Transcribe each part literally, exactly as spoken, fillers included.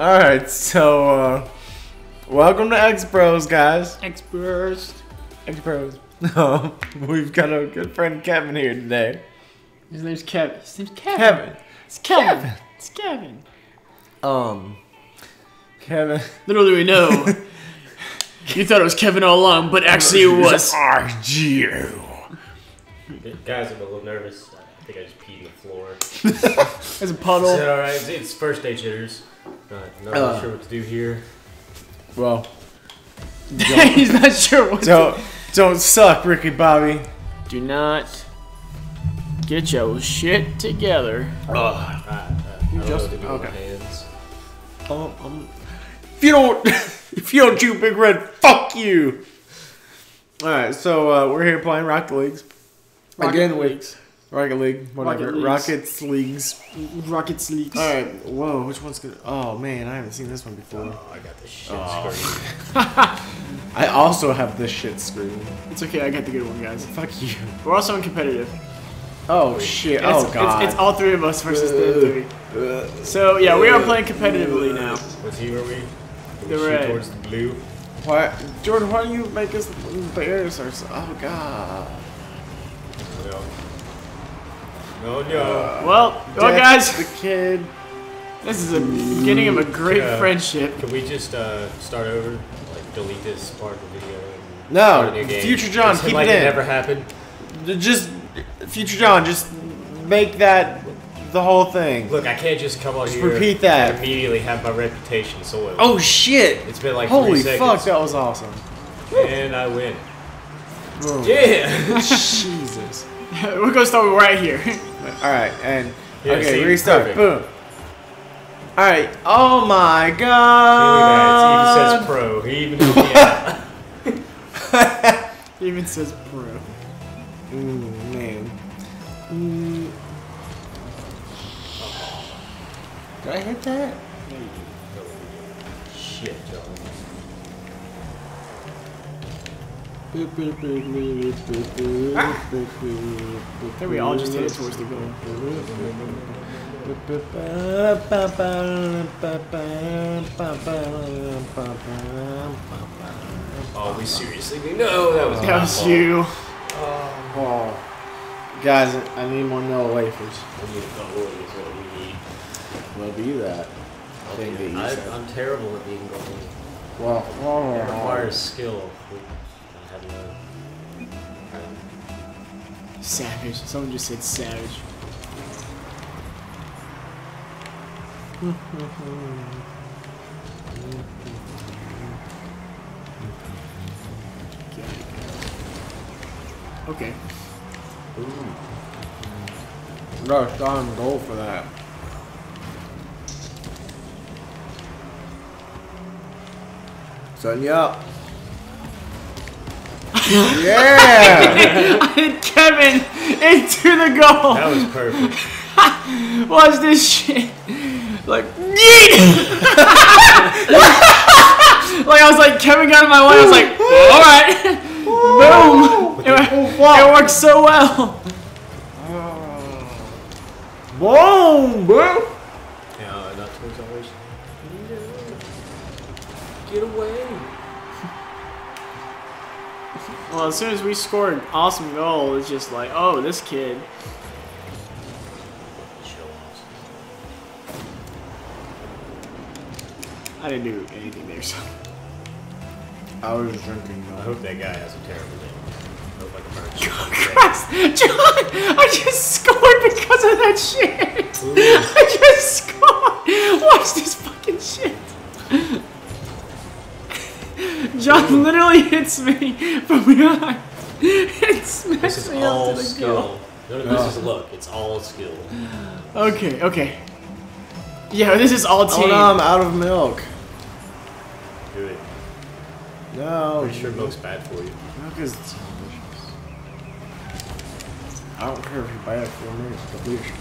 Alright, so, uh, welcome to X-Bros, guys. X-Bros. X-Bros. Oh, we've got a good friend Kevin here today. His name's Kevin. His name's Kevin. Kevin. It's Kevin. Kevin. It's Kevin. Um, Kevin. Little do we know. You thought it was Kevin all along, but actually it was R G O. Guys, I'm a little nervous. I think I just peed in the floor. There's a puddle. Is it all right? It's first day jitters. Uh, not uh, sure what to do here. Well, he's not sure what don't, to do. Don't suck, Ricky Bobby. Do not get your shit together. Uh, uh, you just okay. Hands. Um, um, if you don't, if you don't do Big Red, fuck you. All right, so uh, we're here playing Rocket Leagues Rocket again. Leagues. Rocket League, whatever. Rocket Leagues. Rocket Leagues. All right. Whoa, which one's good? Oh man, I haven't seen this one before. Oh, I got this shit oh. screen. I also have this shit screen. It's okay. I got the good one, guys. Fuck you. We're also in competitive. Oh shit! It's, oh god! It's, it's all three of us versus the three. So yeah, we are playing competitively now. What team are we? The red. Towards the blue. Why, Jordan? Why do you make us embarrass ourselves? Oh god. Yeah. No, no. Uh, well, well, guys. The kid. This is the beginning of a great uh, friendship. Can we just uh, start over? Like, delete this part of the video? And no. New game. Future John, keep like it in. It never happened. Just, Future John, just make that the whole thing. Look, I can't just come on just here. Repeat that. And immediately have my reputation soiled. Oh shit! It's been like holy three fuck, seconds. That was awesome. And I win. Whoa. Yeah. Jesus. We're gonna start right here. Alright, and yeah, okay, see, restart. Perfect. Boom. Alright. Oh my god. Look at that. He even says pro. He even yeah. He even says pro. Mm, man. Mm. Did I hit that? No, you didn't. Shit, John. There we all just hit it towards the goal. Oh, we seriously no, that was that was you. Oh. Oh. Guys, I need more no wafers. We need a couple of these, what we need. Will be that. I think that you said. I'm terrible at being gold. Well, oh. It requires skill. Savage. Someone just said savage. Okay. Ooh. Gotta shot on goal for that. Setting you up. Yeah! I hit Kevin into the goal! That was perfect. Watch this shit. Like, like, I was like, Kevin got in my way. I was like, alright. Boom! It, it worked so well. Boom, bro! Yeah, not towards ours. Get away. Well, as soon as we scored an awesome goal, it's just like, oh, this kid. I didn't do anything there, so. I was drinking. I hope that guy has a terrible day. I hope I can burn shit. John, I just scored because of that shit. Ooh. I just scored. Watch this fucking shit. John literally hits me from behind. It smacks me up to the skill. No, no, this is look. It's all skill. Okay, okay. Yeah, this is all team. Oh no, I'm out of milk. Do it. No. Pretty sure milk's bad for you. Milk is delicious. I don't care if you buy it for me. It's delicious.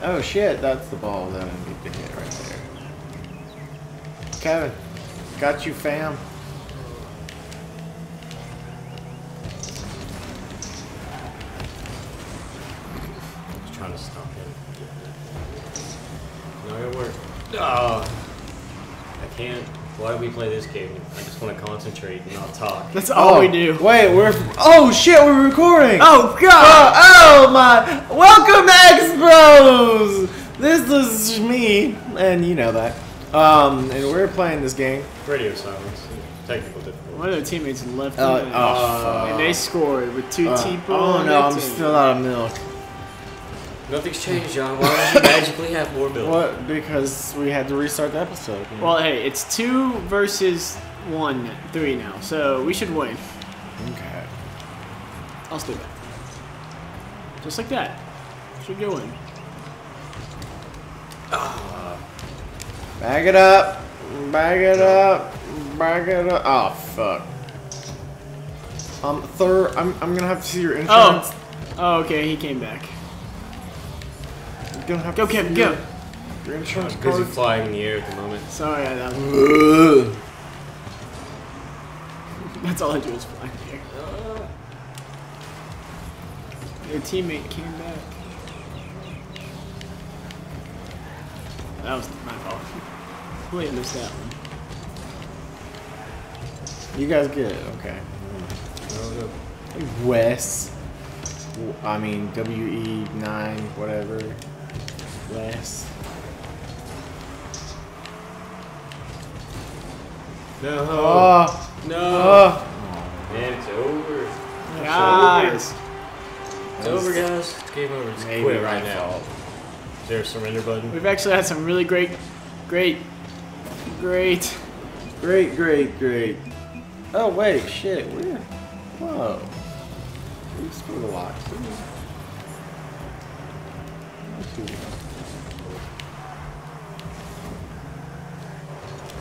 Oh shit, that's the ball that I need to hit right there. Kevin, got you, fam. trying to stomp him. Not gonna work. Oh, I can't. Why do we play this game? I just want to concentrate and not talk. That's all oh, we do. Wait, we're. Oh shit, we're recording. Oh god. Oh, oh my. Welcome, X-Bros. This is me, and you know that. Um, and we're playing this game. Radio silence. Technical difficulty. One of their teammates left uh, and, uh, and they scored with two uh, people. Oh no, I'm team. Still out of milk. Nothing's changed, John. Why did you magically have more milk? What? Because we had to restart the episode. You know? Well, hey, it's two versus one, three now, so we should win. Okay. I'll do that. Just like that. Should go in. Uh, Bag it up. Bag it up. Back it up. Oh fuck. Um, third. I'm. I'm gonna have to see your insurance. Oh. Oh, okay. He came back. You're gonna have go, to Kevin. Go. Your, your insurance. I'm busy flying in the air at the moment. Sorry, I know. That's all I do is fly in the air. Your teammate came back. That was my fault. Wait, I missed that one. You guys get it, okay. Mm. Wes. I mean, W E nine, whatever. Wes. No. Oh. No. Oh. Man, it's over. Guys. It's over, guys. It's game over. It's quit right now. Is there a surrender button? We've actually had some really great, great, great, great, great, great. Oh wait, shit, we're... Whoa. We scored a lot.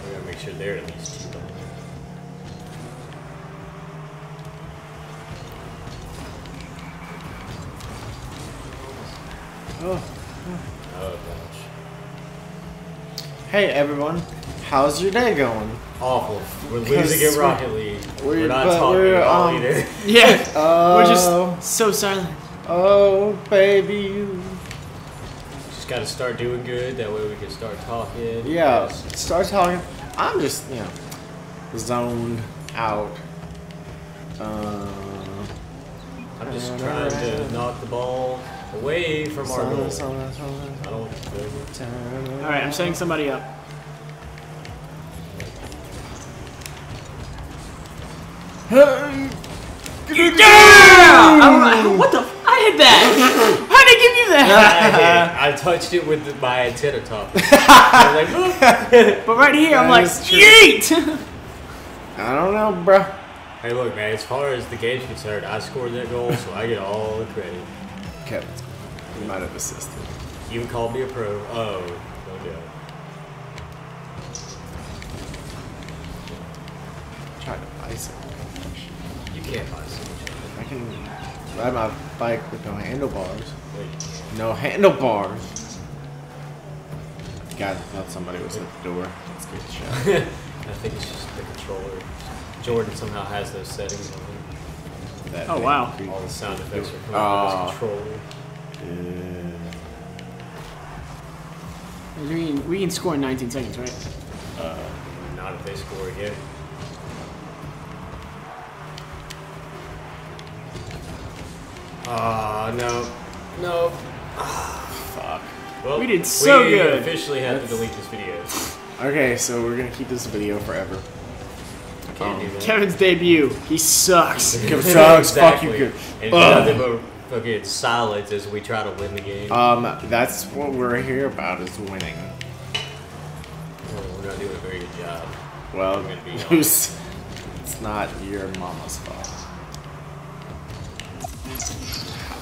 We gotta make sure they're at least two. Oh. Oh gosh. Hey everyone, how's your day going? Awful. We're losing at Rocket League. We're, we're not talking we're, at all um, either. Yeah. Uh, we're just so silent. Oh, baby. Just gotta start doing good. That way we can start talking. Yeah. Start talking. I'm just, you know, zoned out. Uh, I'm just trying to knock the ball away from our goal. I don't know. All right, I'm setting somebody up. Yeah! I don't know. What the? F I hit that. How did I give you that? I, I touched it with the, my antenna top. I was like, but right here, that I'm like, yeet. I don't know, bro. Hey, look, man. As far as the game's concerned, I scored that goal, so I get all the credit. Kevin, you might have assisted. You called me a pro. Oh, no doubt. Trying to ice it. Can't buy so much. I can ride my bike with no handlebars. Wait. No handlebars. God, I thought somebody was at the door. Let's get the shot. I think it's just the controller. Jordan somehow has those settings on him. That oh wow! Creepy. All the sound effects are coming oh. from this controller. Yeah. I mean, we can score in nineteen seconds, right? Uh, not if they score again. Ah, uh, no. No. Oh, fuck. Well, we did so we good. We officially have That's... to delete this video. Okay, so we're going to keep this video forever. I can't um, do that. Kevin's debut. He sucks. Kevin sucks. Exactly. Fuck you, Kevin. And nothing but fucking silence as we try to win the game. Um, That's what we're here about is winning. Well, we're not doing a very good job. Well, be it's not your mama's fault.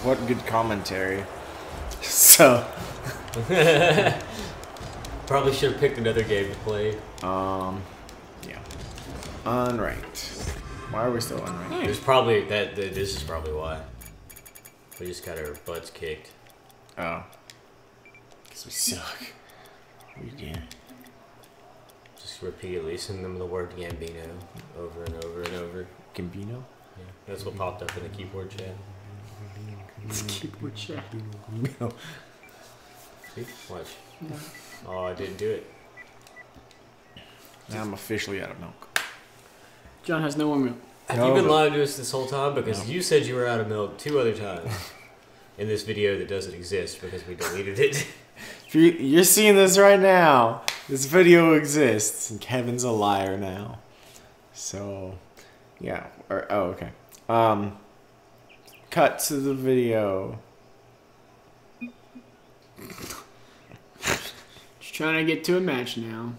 What good commentary. So. Probably should have picked another game to play. Um, yeah. Unranked. Why are we still unranked? There's probably that. This is probably why. We just got our butts kicked. Oh. Because we suck. We did. Just repeatedly send them the word Gambino over and over and over. Gambino? Yeah. That's what popped up in the keyboard chat. It's keyboard shit. No. See? Watch. No. Oh, I didn't do it. Now I'm officially out of milk. John has no more milk. Have no, you been lying to us this whole time? Because no. you said you were out of milk two other times in this video that doesn't exist because we deleted it. If you, you're seeing this right now. This video exists, and Kevin's a liar now. So, yeah. Or, oh, okay. Um, cut to the video. Just trying to get to a match now.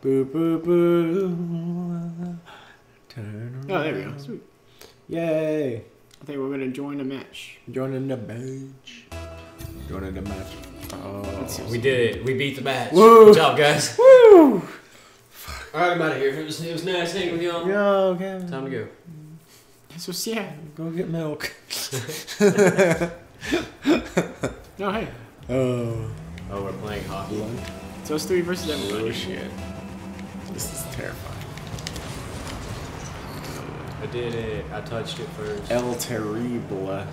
Boo, boo, boo. Turn around. Oh, there we go. Sweet. Yay. I think we're going to join a match. Joining the match. Joining the match. Oh. We did it. We beat the match. Woo. Good job, guys. Woo. Alright, I'm out of here. It was, it was nice hanging with y'all. Yo, okay. Time to go. So, yeah. Go get milk. No, hey. Oh. Oh, we're playing hockey. Yeah. So it's three versus everyone. Oh, shit. This is terrifying. I did it. I touched it first. El Terrible. I,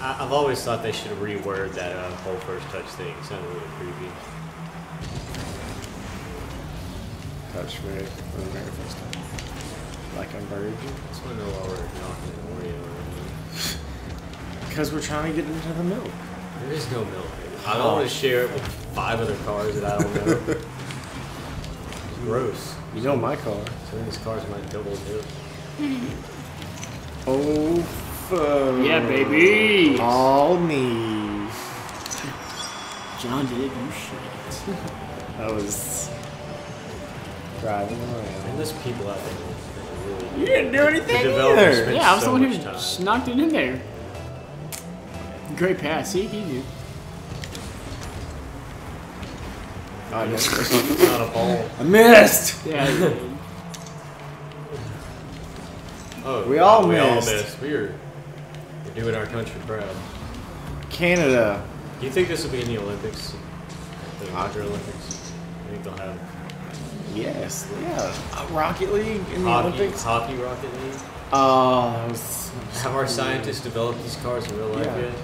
I've always thought they should have reworded that uh, whole first touch thing. It sounded really creepy. Touch me for the very first time. Like I'm virgin. I just want to know why we're knocking an Oreo. Because we're trying to get into the milk. There is no milk. I don't oh. want to share it with five other cars that I don't know. It's gross. You know my car. Some of these cars might double dip. Oh, fuck. Yeah, baby. All me. John did you shit. That was... driving around. And there's people out there. Really you didn't do anything either. Yeah, I was so the one who just knocked it in there. Great pass. See, he knew. Oh, I missed. Not a ball. I missed. Yeah. I did. Oh, we all we missed. all missed. We're, we're doing our country proud. Canada. Do you think this will be in the Olympics? The Winter Olympics. I think they'll have. Yes, yeah. A Rocket League in the hockey, Olympics? Hockey Rocket League? Oh, was, have our scientists developed these cars in real life yeah. yet?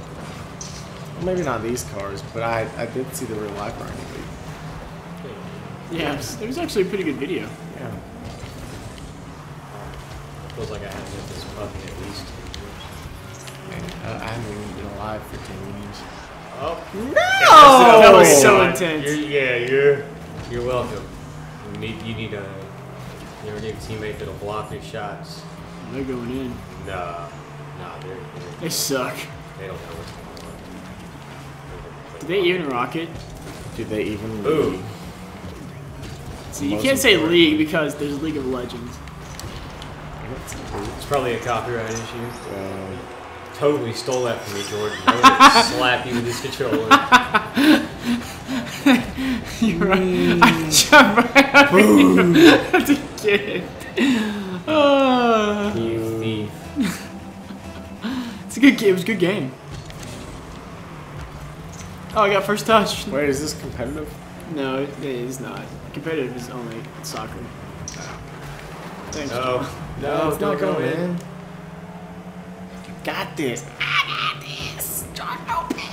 Well, maybe not these cars, but I, I did see the real life Rocket League. Yeah, yeah. It, was, it was actually a pretty good video. Yeah. It feels like I haven't hit this puppy at least ten years. Man, I haven't even been alive for ten years. Oh. No! That was so intense. You're, yeah, you're, you're welcome. You need, you need a, you ever need a teammate that'll block your shots. They're going in. Nah, nah, they're. they're they suck. They don't know what's going on. Do they even rocket? Do they even? Ooh. League? See, you can't say league because there's League of Legends. It's probably a copyright issue. Um, totally stole that from me, Jordan. I slap you with this controller. You're right. Mm. I jumped right out of you. That's a kid. Oh. You thief. It's a good game. It was a good game. Oh, I got first touch. Wait, is this competitive? No, it is not. Competitive is only soccer. Oh. Thanks. No. No, it's not going in. in. Got this. I got this. John Lopez.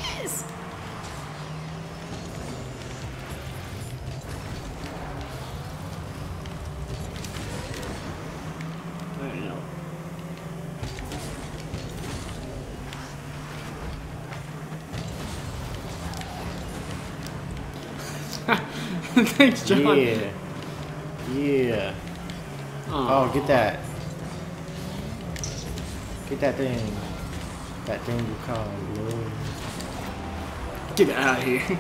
Thanks, John. Yeah. Yeah. Aww. Oh, get that. Get that thing. That thing you call love. Get out of here.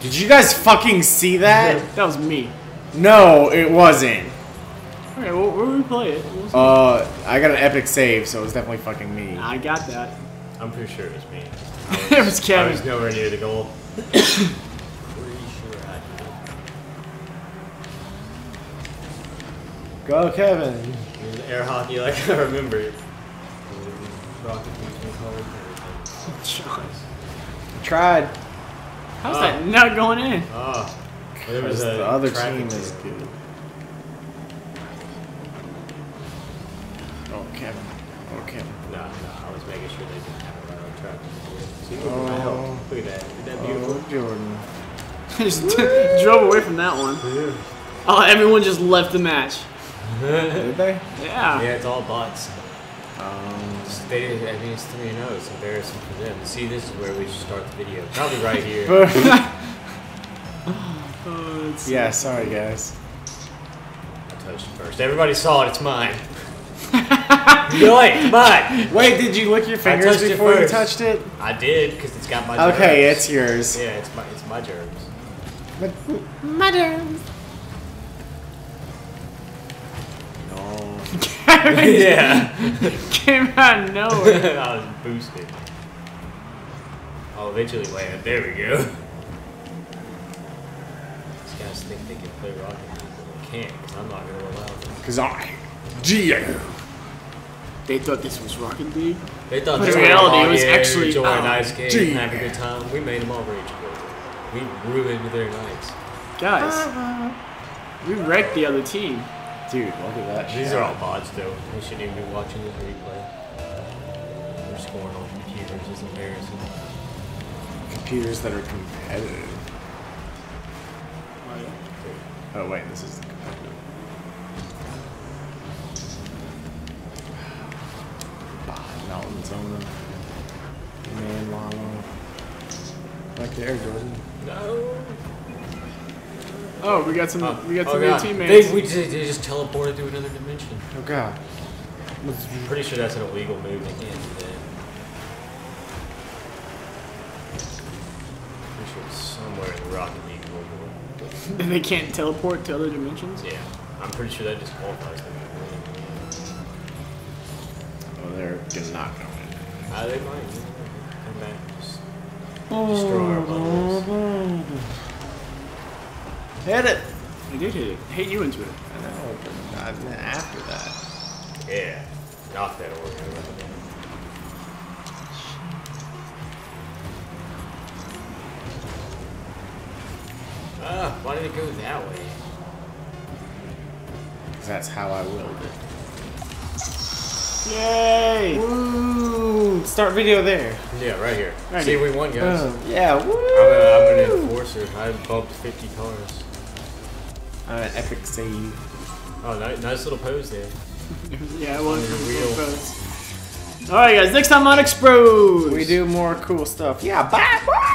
Did you guys fucking see that? That was me. No, it wasn't. Alright, well, where did we play it? Uh, I got an epic save, so it was definitely fucking me. I got that. I'm pretty sure it was me. Was, it was Kevin. I was nowhere near the goal. Go, Kevin! It was air hockey like I remember it. Rocket League. I tried. How's uh, that not going in? Oh. Uh, there was a the other team is good. Oh, Kevin. Oh, Kevin. Nah, nah, I was making sure they didn't have it right. time. See, look at my help. Look at that. Isn't that beautiful? Oh, Jordan. Just drove away from that one. Yeah. Oh, everyone just left the match. Did they? Yeah. Yeah, it's all bots. Um, they, I mean, it's three and oh. It's embarrassing for them. See, this is where we should start the video. Probably right here. Oh, it's yeah, so sorry, guys. I touched it first. Everybody saw it. It's mine. Do it, but wait, did you lick your fingers before you touched it? I did, because it's got my germs. Okay, it's yours. Yeah, it's my, it's my germs. My, my germs. No. Yeah. Came out of nowhere. I was boosted. I'll eventually land. There we go. These guys think they can play Rocket League, but they can't, because I'm not going to allow them. Because I... Geo. They thought this was Rocket League. They thought this was reality. It was actually enjoy a nice game, G have a good time. We made them all rage quit. We ruined their nights. Guys, uh, we wrecked the other team. Dude, look at that. These yeah. are all bots, though. We shouldn't even be watching this replay. We're scoring on computers. It's embarrassing. Computers that are competitive. Oh wait, this is the competitive. Zona. Man, Lama. Back there, Jordan. No. Oh, we got some. Oh. We got some oh, new teammates. They, we just, they just teleported to another dimension. Oh god. I'm pretty sure that's an illegal move. They can't do that. I'm pretty sure it's somewhere in the Rocket League world. And they can't teleport to other dimensions. Yeah, I'm pretty sure that disqualifies them. They're just not going in. Uh, they might. Come back and just destroy our bubbles. Hit it! I did hit it. Hit you into it. I know, but not after that. Yeah. Knock that order. Ah, uh, why did it go that way? Because that's how I willed it. Yay! Woo! Start video there. Yeah, right here. Right See, here. we won, guys. Uh, yeah, woo! I'm, I'm an enforcer. I bumped fifty cars. I'm an epic save. Oh, nice, nice little pose there. Yeah, I want your wheel. Pose. Alright, guys, next time on X-Bros! We do more cool stuff. Yeah, bye! Bye!